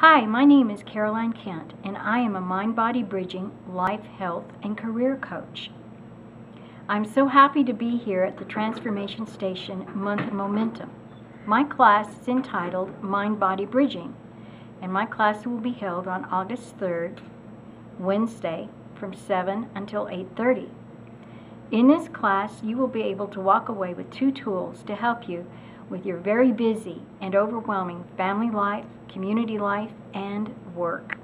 Hi, my name is Carol Ann Kent, and I am a Mind-Body Bridging life, health, and career coach. I'm so happy to be here at the Transformation Station Month of Momentum. My class is entitled Mind-Body Bridging, and my class will be held on August 3rd, Wednesday, from 7 until 8:30. In this class, you will be able to walk away with two tools to help you with your very busy and overwhelming family life, community life, and work.